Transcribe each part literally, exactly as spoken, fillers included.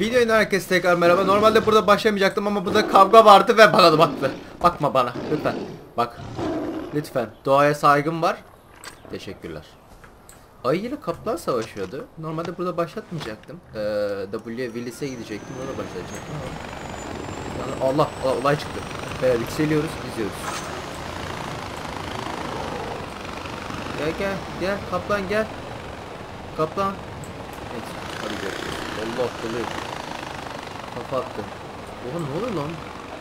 Videoyla herkese tekrar merhaba. Normalde burada başlamayacaktım ama burada kavga vardı ve bana da baktı. Bakma bana lütfen. Bak. Lütfen. Doğaya saygım var. Teşekkürler. Ayı ile kaplan savaşıyordu. Normalde burada başlatmayacaktım. Ee, W'ye Willis'e gidecektim. Ona başlayacaktım. Yani Allah Allah olay çıktı. Böyle yükseliyoruz, gidiyoruz. Gel gel gel kaplan gel. Kaplan. Evet, hadi görüşürüz. Allah kılıyor. Kafa attı. Oha ne oluyor lan?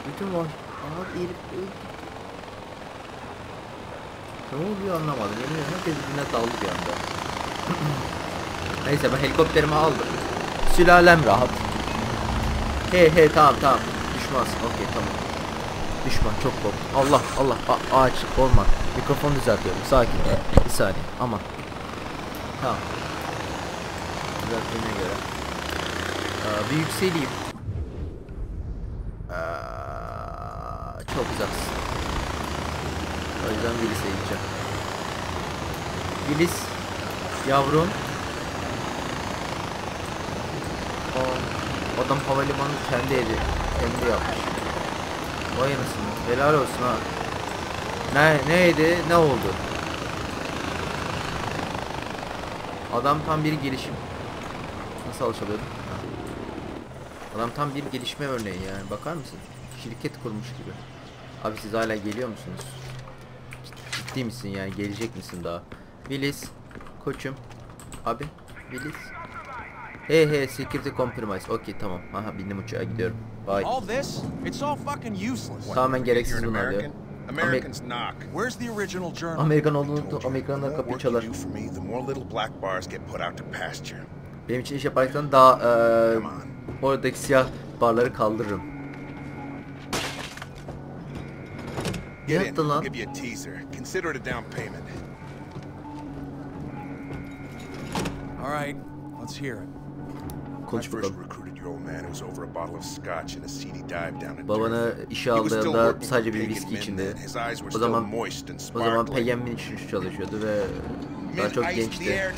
Bütün var. Ağır erip öldü. Ne oluyor anlamadım. Yemin ediyorum herkes birbirine daldı bir anda. Neyse ben helikopterimi aldım. Sülalem rahat. He he tamam tamam. Düşmez. Okey tamam. Düşman çok bol. Allah Allah. A ağaç olma. Mikrofonu düzeltiyorum. Sakin. Bir saniye. Aman. Tamam. Düzeltmene göre. Aa, bir yükseleyim. Aa, çok uzaksın. O yüzden Willis'e gideceğim. Willis. Yavrum. O adam havalimanı kendi evi. Kendi yapmış. Vay anasını. Helal olsun ha. Ne neydi? Ne oldu? Adam tam bir gelişim. Nasıl alışalıyordum? Adam tam bir gelişme örneği yani. Bakar mısın? Şirket kurmuş gibi. Abi siz hala geliyor musunuz? Ciddi misin yani? Gelecek misin daha? Willis. Koçum. Abi. Willis. Hey hey security compromise. Okey tamam. Aha bindim uçağa gidiyorum. Bye. All this? It's all fucking useless. Tamamen gereksiz bunlar diyor. Americans knock. Where's the original journal? Amerikan olduğunu, Amerikanlar kapıyı çalar. Benim için iş yaparsan daha eee oradaki siyah barları kaldırırım. Ne yaptı lan? All right. Let's hear it. Babanı işe aldığında sadece bir viski içinde. O zaman o zaman Peygamber'in için çalışıyordu ve daha çok gençti.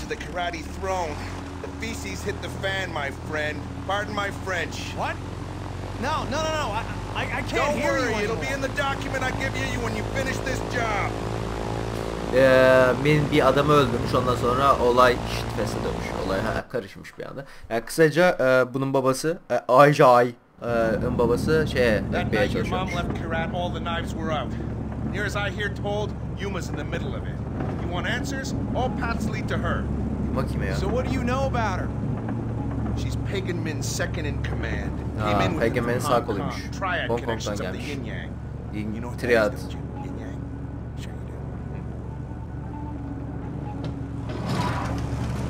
Ee, benim bir adamı öldürmüş, ondan sonra olay şit fesadamış, olay ha, karışmış bir anda. Yani kısaca e, bunun babası e, Ajay'ın e, babası şeye gitmeye çalışıyormuş. Bakayım ya. Aa, Peygamber'in sağ koluymuş. Hong Kong'dan gelmiş. Triad.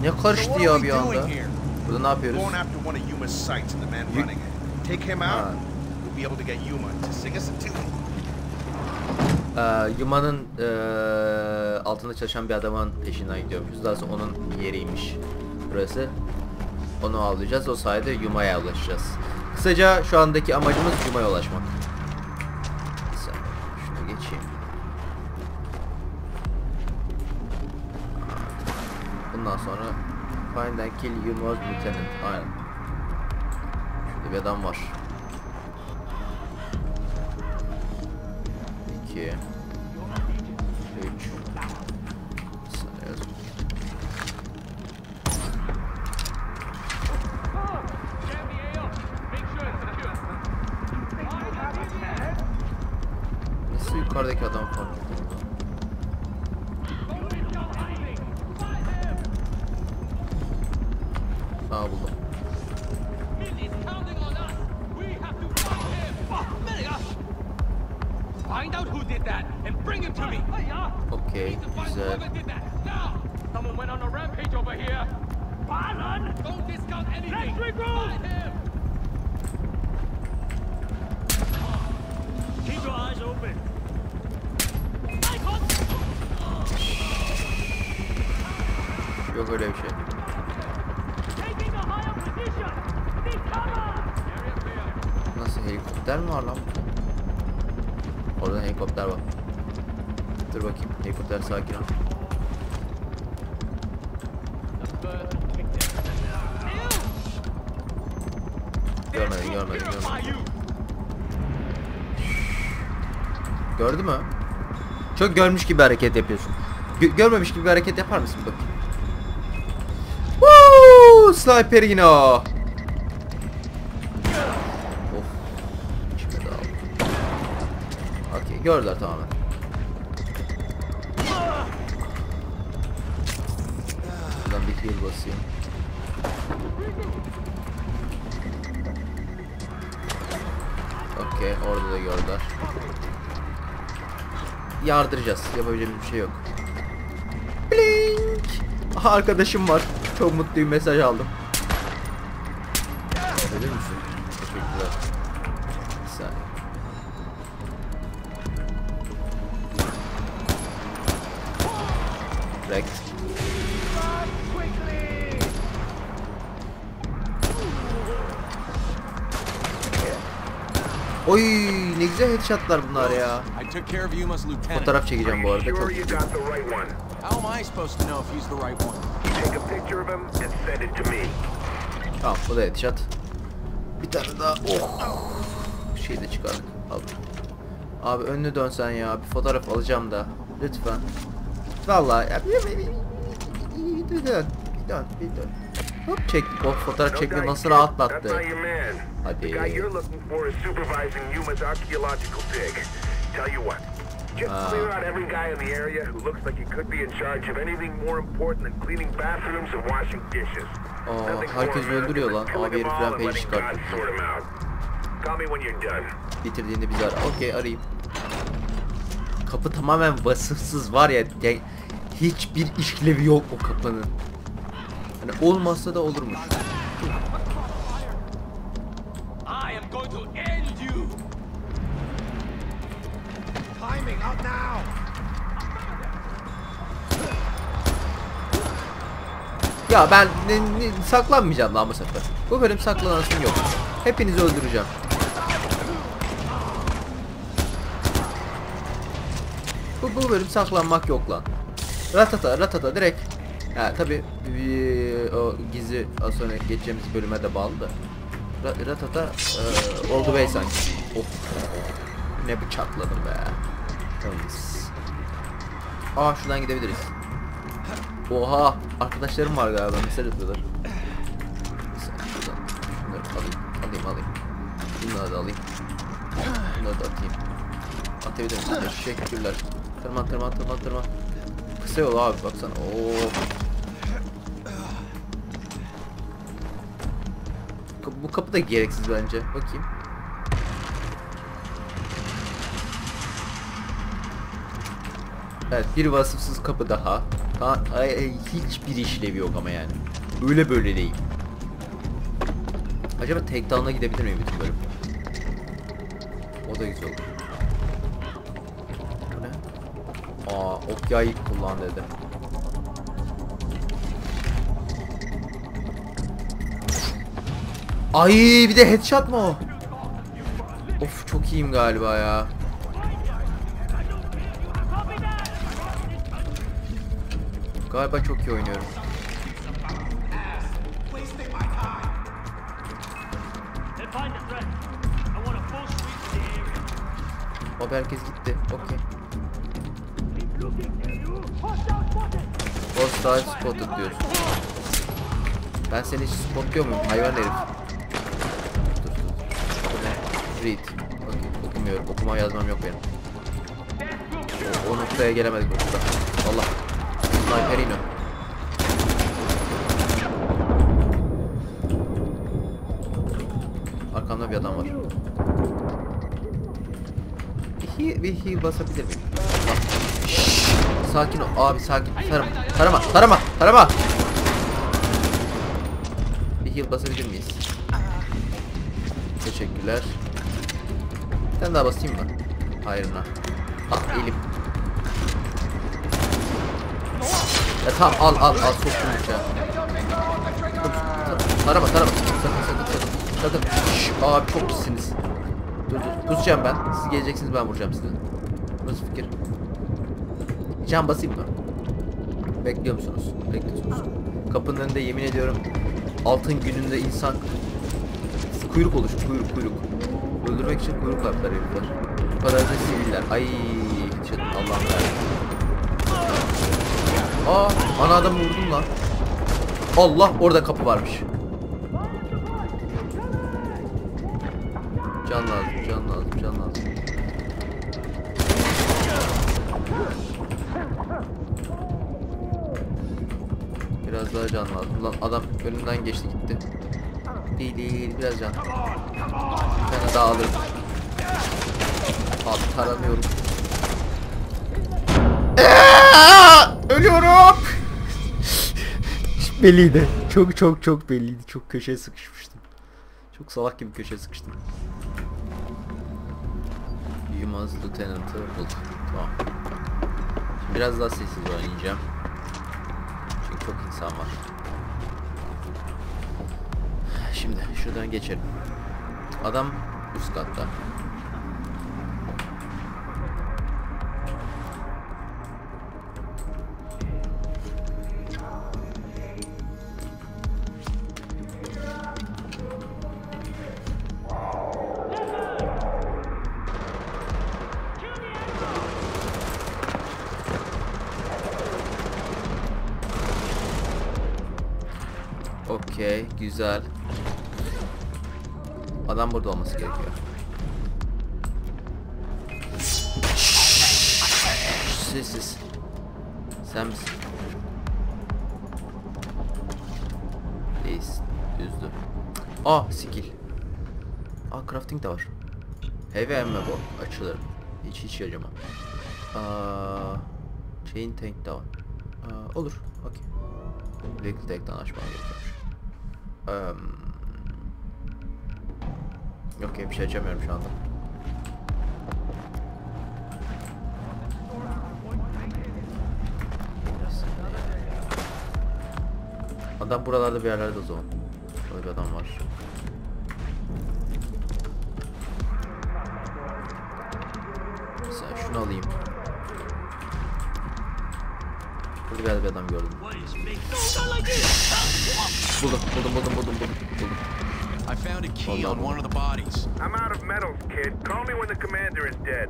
Ne karıştı ya bir anda? Burada ne yapıyoruz? Yuma'nın ee, altında çalışan bir adamın peşinden gidiyoruz. Daha sonra onun yeriymiş burası. Onu avlayacağız. O sayede Yuma'ya ulaşacağız. Kısaca şu andaki amacımız Yuma'ya ulaşmak. Ondan sonra find and kill Yuma's lieutenant. Aynen. Şurada bir adam var. İki. Üç. Nasıl yukarıdaki adam fark ediyor? Aa buldum. Okay, güzel. Yok öyle bir şey. Nasıl helikopter mi var lan? Oradan helikopter var. Dur bakayım helikopter sakin ol. Görmedim, görmedim, görmedim. Gördü mü? Çok görmüş gibi hareket yapıyorsun. G görmemiş gibi hareket yapar mısın bak? Woo! Sniper yine o. Okey, gördüler tamamen. Buradan bir heal basayım. Okey, orada da gördüler. Yardıracağız, yapabileceğimiz bir şey yok. Blink. Aha, arkadaşım var. Çok mutluyum, mesaj aldım. Öyle misin? Teşekkürler. Bir saniye. Rekt. Oy, ne güzel headshotlar bunlar ya. Fotoğraf çekeceğim bu arada. Çok güzel. Tamam, bu da headshot. Bir tane daha. Oh. Şeyi de çıkardık. Al. Abi önüne dönsen ya. Bir fotoğraf alacağım da. Lütfen. Vallahi ya. Bir dön. Bir dön. Bir dön. Hop, çektik. O fotoğraf çekti, nasıl rahatlattı. Hadi. Just clear out every guy in the area who looks like he could be in charge of anything more important than cleaning bathrooms and washing dishes. Oh, herkes öldürüyor lan. Abi herifler peşi çıkarttı. Bitirdiğinde bizi ara. Okey, arayayım. Kapı tamamen vasıfsız var ya. Hiçbir işlevi yok o kapının. Yani olmazsa da olurmuş. Ya ben ne, ne, saklanmayacağım lan bu sefer. Bu benim saklanasım yok. Hepinizi öldüreceğim. Bu, bu bölüm saklanmak yok lan. Ratata ratata direkt. Ha tabi o gizli az sonra geçeceğimiz bölüme de bağlı da. Ratata e, oldu bey sanki. Oh. Ne bıçakladım be. Temiz. Aa, şuradan gidebiliriz. Oha, arkadaşlarım var galiba, mesele atıyorlar. Bunları alayım, alayım, alayım. Bunları da alayım. Bunları da atayım. Atabilirim. Teşekkürler. Tırman, tırman, tırman, tırman. Kısa yol abi, baksana. Oo. Bu kapı da gereksiz bence. Bakayım. Evet, bir vasıfsız kapı daha. Daha ay, ay, hiçbir işlevi yok ama yani. Öyle böyle değil. Acaba tek dalına gidebilir miyim bütün bölüm? O da güzel olur. Bu ne? Aa, ok yayı kullan dedi. Ay, bir de headshot mı o? Of, çok iyiyim galiba ya. Galiba çok iyi oynuyorum. O herkes gitti. Okey. Hostile spotted diyorsun. Ben seni hiç spotluyor muyum? Hayvan herif. Dur, dur. Read. Okay, okumuyorum. Okuma yazmam yok benim. O, o noktaya gelemedik burada. Allah. Sniperino. Arkamda bir adam var. Bir heal basabilir miyim? Şşş, sakin ol abi, sakin. Tarama, tarama, tarama, tarama. Bir heal basabilir miyiz? Teşekkürler. Bir tane daha basayım mı? Hayrına. Ah, elim. Ya tamam, al al al, soktum uçağı. Tarama tarama. Sakın sakın sakın. Şşş, abi çok pissiniz. Dur dur, kusacağım ben. Siz geleceksiniz, ben vuracağım sizi. Nasıl fikir? Can basayım mı? Bekliyor musunuz? Bekliyorsunuz. Kapının önünde yemin ediyorum altın gününde insan kuyruk oluştu, kuyruk kuyruk. Öldürmek için kuyruk atlar herifler. Bu kadar da siviller. Ay çatın Allah'ım versin. Aa, ana adamı vurdum lan. Allah, orada kapı varmış. Can lazım, can lazım, can lazım. Biraz daha can lazım. Lan adam önümden geçti gitti. Değil değil, biraz can. Bir tane daha alırım. Abi taramıyorum. Ölüyorum. Belliydi. Çok çok çok belliydi. Çok köşeye sıkışmıştım. Çok salak gibi köşeye sıkıştım. You must lieutenant. Tamam. Şimdi biraz daha sessiz oynayacağım. Çünkü çok insan var. Şimdi şuradan geçelim. Adam üst katta. Okey, güzel. Adam burada olması gerekiyor. Sessiz. Sen misin? Değilsin. Düzdü. Aa, skill. Aa, crafting de var. Heavy emme bu. Açılır. Hiç hiç acımam. Aa, chain tank de var. Aa, olur. Okey. Bekle tekten açmam gerekiyor. Um, Yok ya, bir şey açamıyorum şu anda. Adam buralarda bir yerlerde o zaman. Böyle bir adam var. Mesela şunu alayım. Burada bir adam gördüm. Buldum, buldum, buldum, buldum, buldum. I found a key on one of the bodies. I'm out of metals, kid. Call me when the commander is dead.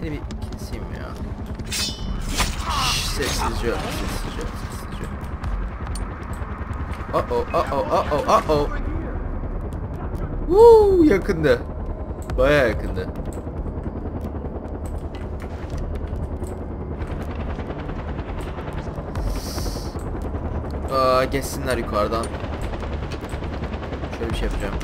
Seni bir keseyim ya. Sessizce, sessizce, sessizce. Oh oh, oh oh, oh oh, oh oh. Woo, yakındı. Bayağı yakındı. Aa, geçsinler yukarıdan. Şöyle bir şey yapacağım.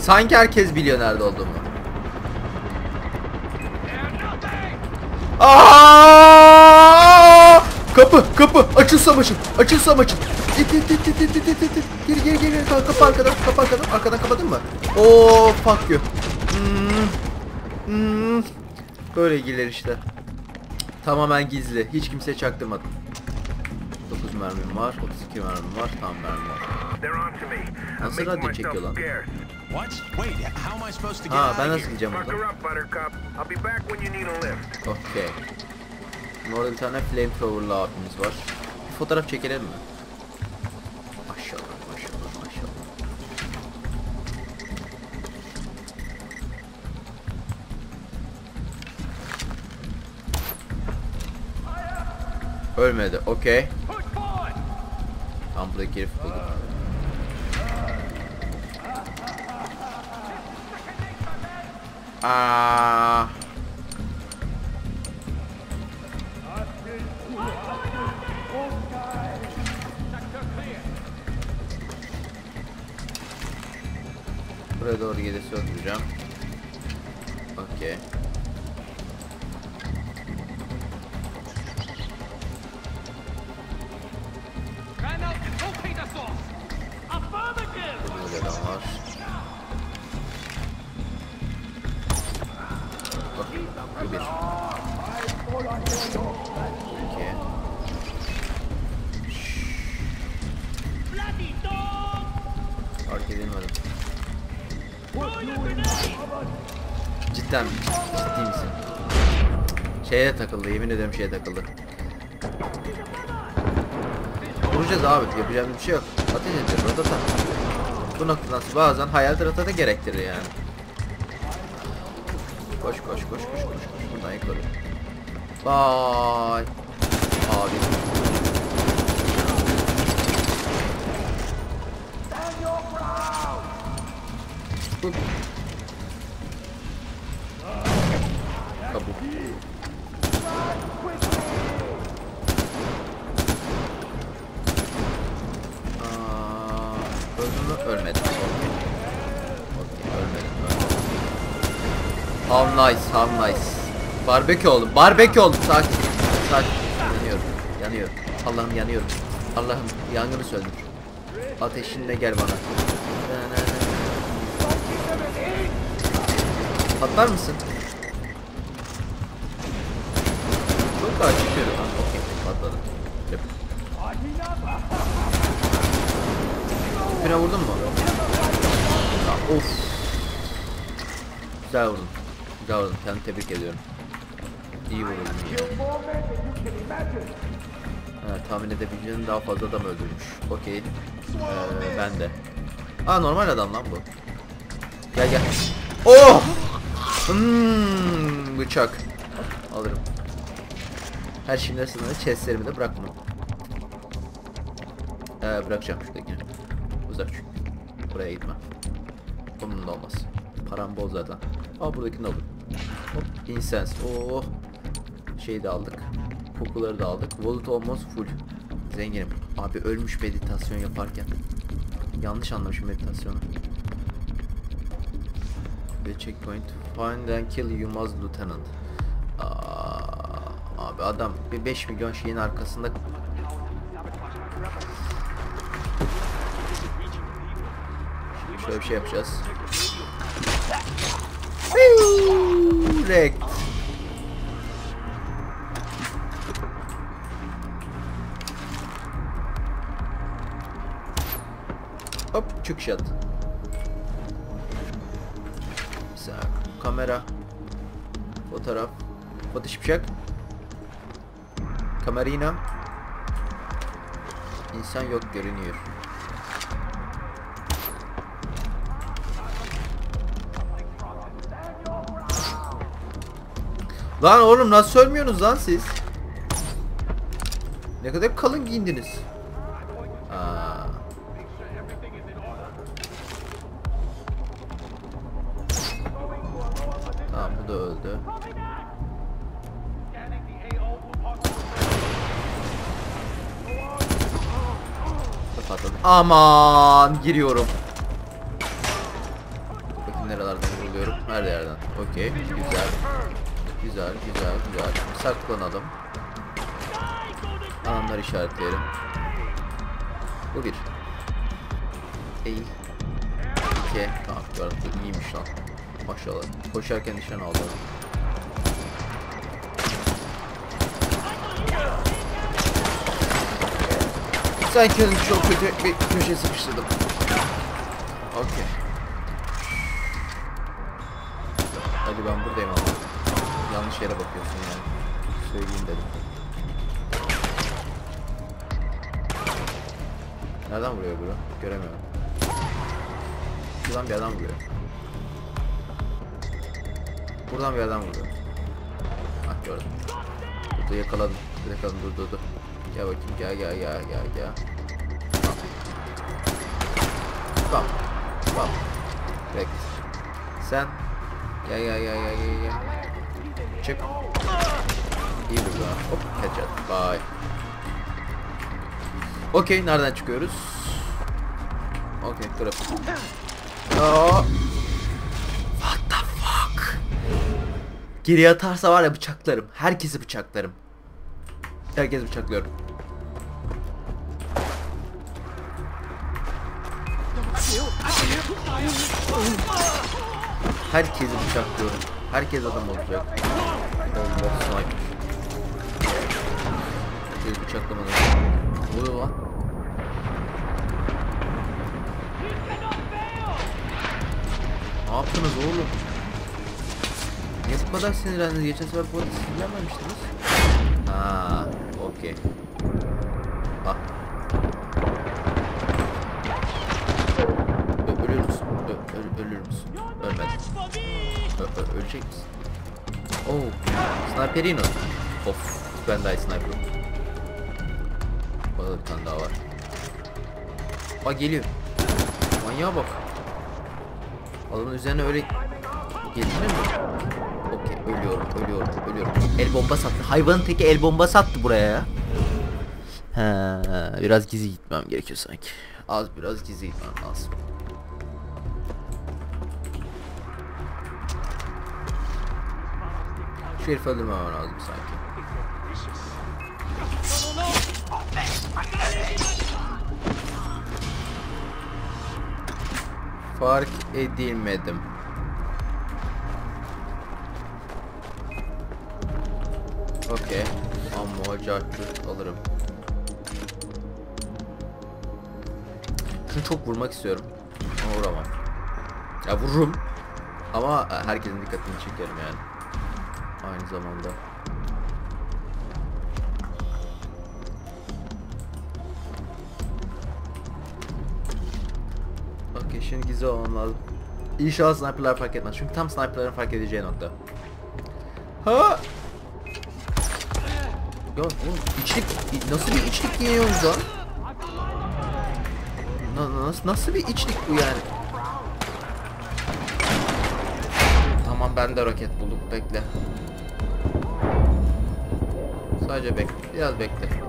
Sanki herkes biliyor nerede olduğumu. Aa! Kapı, kapı, açıl savaşın, açıl savaşın. İt it it it it it it it. Geri geri geri. Kapı arkadan, kapı arkadan. Arkadan kapadın mı? Ooo, fuck you. Hmm. Hmm. Böyle ilgiler işte. Tamamen gizli. Hiç kimseye çaktırmadım. dokuz mermim var. otuz iki mermim var. Tam mermim var. Nasıl radyo çekiyor lan? Ha, ben nasıl gideceğim buradan? Okey. Şimdi orada bir tane flamethrower'lı abimiz var. Bir fotoğraf çekelim mi? Ölmedi, okey. Tam buradaki herif bulduk. Aaaa. Buraya doğru gelirse öldüreceğim. Okey. fark edemedim. Cidden ciddi misin? Şeye takıldı, yemin ederim şeye takıldı. Vuracağız abi, yapacağım bir şey yok. Ateş edeceğiz, rotata. Bu noktadan bazen hayal rotata gerektirir yani. Koş koş koş koş koş koş buradan yukarı. Bye. Abi. Kabuk. Aa, öldüm, ölmedim. Ham nice, ham nice. Barbekü oldum, barbekü oldum. Sakin, sakin. Yanıyorum, yanıyorum. Allah'ım yanıyorum. Allah'ım yangını söndür. Ateşinle gel bana. Atlar mısın? Çok daha çıkıyorum. Ha, okey, atladım. Üstüne vurdun mu? Ya, of. Güzel vurdum. Güzel vurdum. Seni tebrik ediyorum. İyi vurdum. Evet, tahmin edebileceğin daha fazla adam öldürmüş. Okey. Ee, ben de. Aa, normal adam lan bu. Gel gel. Oh! Hmm, bıçak alırım. Her şeyin arasında chestlerimi de bırakmam. Ee, bırakacağım şuradakini. Uzak çünkü. Buraya gitme. Bunun da olmaz. Param bol zaten. Aa, buradakini alırım. Hop, incense. Oh. Şeyi de aldık. Kokuları da aldık. Wallet almost full. Zenginim. Abi ölmüş meditasyon yaparken. Yanlış anlamışım meditasyonu. Ve checkpoint. Find and kill you must lieutenant. Aa, abi adam bir beş milyon şeyin arkasında. Şimdi şöyle bir şey yapacağız. Rekt. Hop, çık şat. Kamera, fotoğraf, batışıpşak, kamerina, insan yok görünüyor. Lan oğlum, nasıl ölmüyorsunuz lan siz? Ne kadar kalın giyindiniz. Aa. Tamam, bu da öldü. Patladı. Aman, giriyorum. Bakın nerelerden vuruyorum? Her yerden. Okey, güzel. Güzel, güzel, güzel. Saklanalım. Anlar işaretleyelim. Bu bir. Eğil. İki. Tamam, gördüm. İyiymiş lan. Maşallah. Koşarken nişan aldım. Sen kendini çok kötü bir köşeye sıkıştırdım. Okey. Hadi ben buradayım ama. Yanlış yere bakıyorsun yani. Söyleyeyim dedim. Nereden vuruyor bunu? Göremiyorum. Buradan bir adam vuruyor. Buradan bir adam vuruyor. Ah, gördüm. Burada yakaladım. Yakaladım, dur dur dur. Gel bakayım, gel gel gel gel gel. Bam. Bam. Bek. Sen. Gel gel gel gel gel gel. Çık. İyi burada. Hop, headshot. Bye. Okey, nereden çıkıyoruz? Okey, kırıp. Aa. Geriye atarsa var ya, bıçaklarım. Herkesi bıçaklarım. Herkesi bıçaklıyorum. Herkesi bıçaklıyorum. Herkes adam olacak. Herkesi bıçaklamadım. Ne oluyor lan? yaptınız oğlum? Niye bu kadar sinirlendiniz? Geçen sefer bu arada sinirlenmemiştiniz. Aaa okey. Bak. Ölür müsün? Ölür müsün? Ölmedin. Ölecek misin? Ooo. Sniperino. Of. Ben daha iyi sniper'ım. Burada bir tane daha var. Bak geliyor. Manyağa bak. Adamın üzerine öyle gelinir mi? Okey, ölüyorum, ölüyorum, ölüyorum. El bomba sattı. Hayvanın teki el bomba sattı buraya ya. He, biraz gizli gitmem gerekiyor sanki. Az biraz gizli gitmem lazım. Şu herifi öldürmem lazım sanki. Fark edilmedim. Okey. Ammo, cacık alırım. Şunu çok vurmak istiyorum. Ama vuramam. Ya vururum. Ama herkesin dikkatini çekerim yani. Aynı zamanda. Şimdi gizli olmam lazım. İnşallah sniper'lar fark etmez. Çünkü tam sniper'ların fark edeceği nokta. Ha! Ya oğlum içlik, nasıl bir içlik yiyoruz lan? Na, nasıl, nasıl bir içlik bu yani? Tamam ben de roket buldum. Bekle. Sadece bekle. Biraz bekle.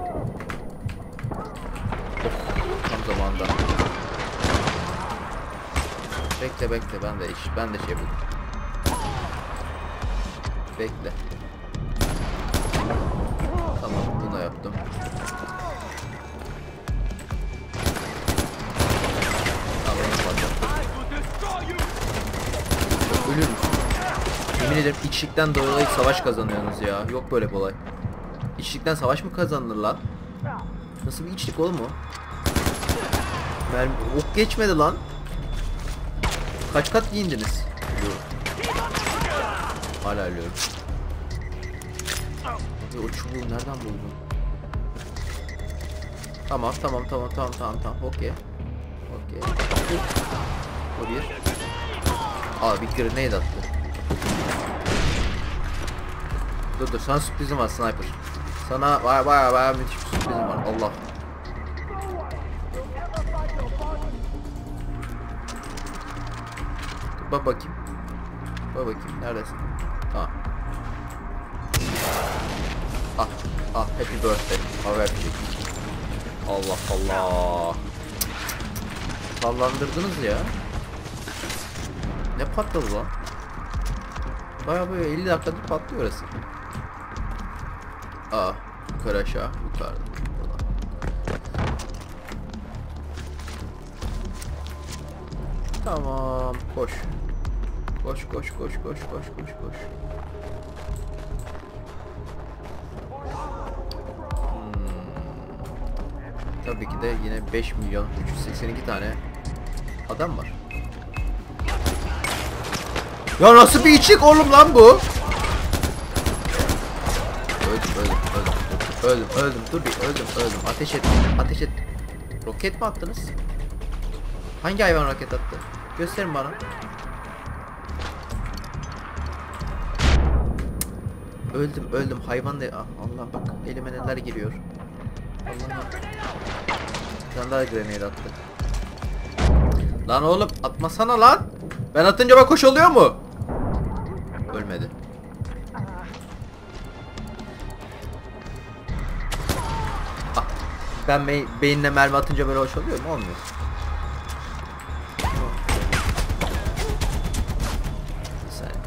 Of, tam zamanda. Bekle bekle ben de iş ben de şey buldum. Bekle. Tamam bunu yaptım. Tamam, ölür müsün? Yemin ederim içlikten dolayı savaş kazanıyorsunuz ya. Yok böyle bir olay. İçlikten savaş mı kazanılır lan? Nasıl bir içlik oğlum o? Ben ok geçmedi lan. Kaç kat giyindiniz? Ölüyorum. Hala ölüyorum. Abi o çubuğu nereden buldun? Tamam tamam tamam tamam tamam tamam. Okey. Okey. O bir. Aa bir kere neydi attı? Dur dur sana sürprizim var sniper. Sana baya baya baya müthiş bir sürprizim var. Allah. Bak bakayım. Bak bakayım. Neredesin? Tamam. Ah. Ah. Happy birthday. Haber bir şey. Allah Allah. Sallandırdınız ya. Ne patladı lan? Bayağı böyle elli dakikadır patlıyor orası. Aa. Yukarı aşağı. Yukarıda. Tamam. Koş. Koş koş koş koş koş koş koş. Hmm. Tabii ki de yine beş milyon üç yüz seksen iki tane adam var. Ya nasıl bir içlik oğlum lan bu? Öldüm öldüm öldüm öldüm öldüm dur bir öldüm öldüm ateş et ateş et. Roket mi attınız? Hangi hayvan roket attı? Gösterin bana. Öldüm öldüm hayvan da Allah bak elime neler giriyor. Allah'ım. Daha grenade attı. Lan oğlum atmasana lan. Ben atınca bak hoş oluyor mu? Ölmedi. Ah, ben be beyinle mermi atınca böyle hoş oluyor mu? Olmuyor.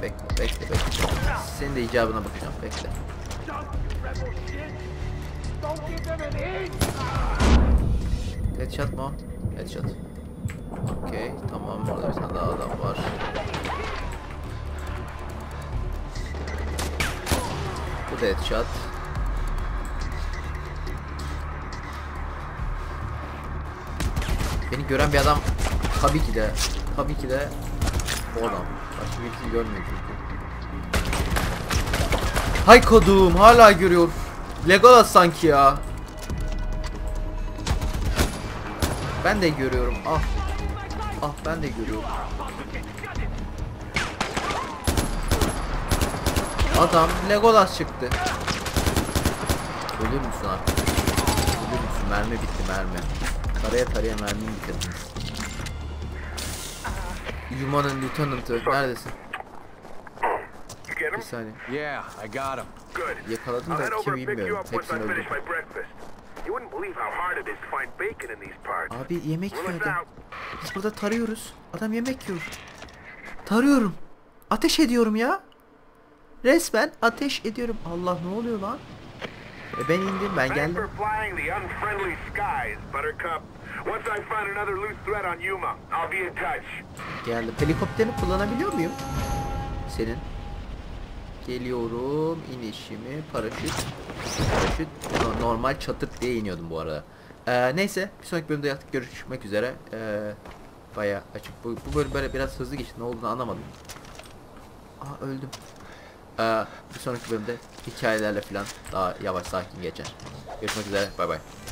Bekle bekle. Senin de icabına bakacağım. Bekle. Headshot mu? Headshot. Okey. Tamam. Burada bir tane daha adam var. Bu da headshot. Beni gören bir adam tabii ki de tabii ki de bu adam. Başka görmüyor çünkü. Hay kodum, hala görüyor. Legolas sanki ya. Ben de görüyorum. Ah. Ah ben de görüyorum. Adam Legolas çıktı. Ölür müsün artık? Ölür müsün? Mermi bitti mermi. Taraya taraya mermini bitirdiniz. Human'ın lieutenant'ı neredesin? Bir saniye. Yeah, I got him. Good. Yakaladım da kim bilmiyorum. Hepsini öldürdüm. Abi yemek yiyor adam. Biz burada tarıyoruz. Adam yemek yiyor. Tarıyorum. Ateş ediyorum ya. Resmen ateş ediyorum. Allah ne oluyor lan? E ben indim, ben geldim. Geldim. Helikopterini kullanabiliyor muyum? Senin. Geliyorum, inişimi, paraşüt, paraşüt, normal çatırt diye iniyordum bu arada. Ee, neyse, bir sonraki bölümde artık görüşmek üzere. Ee, bayağı açık, bu, bu bölüm böyle biraz hızlı geçti, ne olduğunu anlamadım. Aa öldüm. Ee, bir sonraki bölümde hikayelerle falan daha yavaş sakin geçer. Görüşmek üzere, bay bay.